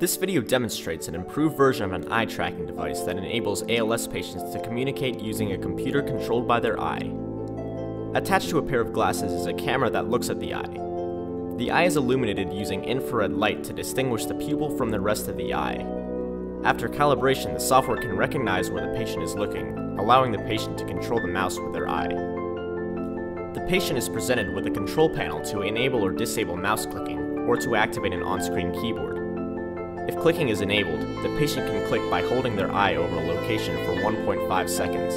This video demonstrates an improved version of an eye tracking device that enables ALS patients to communicate using a computer controlled by their eye. Attached to a pair of glasses is a camera that looks at the eye. The eye is illuminated using infrared light to distinguish the pupil from the rest of the eye. After calibration, the software can recognize where the patient is looking, allowing the patient to control the mouse with their eye. The patient is presented with a control panel to enable or disable mouse clicking, or to activate an on-screen keyboard. If clicking is enabled, the patient can click by holding their eye over a location for 1.5 seconds.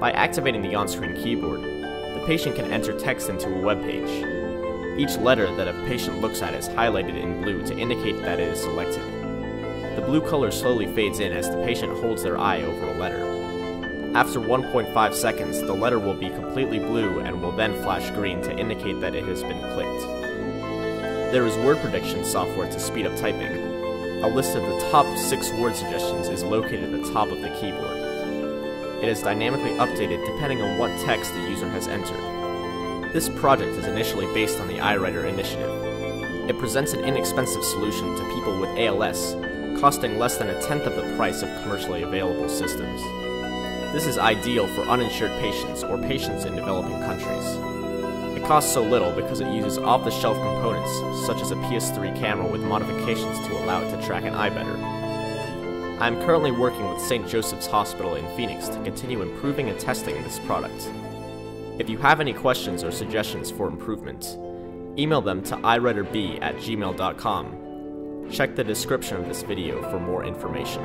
By activating the on-screen keyboard, the patient can enter text into a web page. Each letter that a patient looks at is highlighted in blue to indicate that it is selected. The blue color slowly fades in as the patient holds their eye over a letter. After 1.5 seconds, the letter will be completely blue and will then flash green to indicate that it has been clicked. There is word prediction software to speed up typing. A list of the top 6 word suggestions is located at the top of the keyboard. It is dynamically updated depending on what text the user has entered. This project is initially based on the EyeWriter initiative. It presents an inexpensive solution to people with ALS, costing less than 1/10 of the price of commercially available systems. This is ideal for uninsured patients or patients in developing countries. It costs so little because it uses off-the-shelf components, such as a PS3 camera with modifications to allow it to track an eye better. I am currently working with St. Joseph's Hospital in Phoenix to continue improving and testing this product. If you have any questions or suggestions for improvement, email them to eyewriterb@gmail.com. Check the description of this video for more information.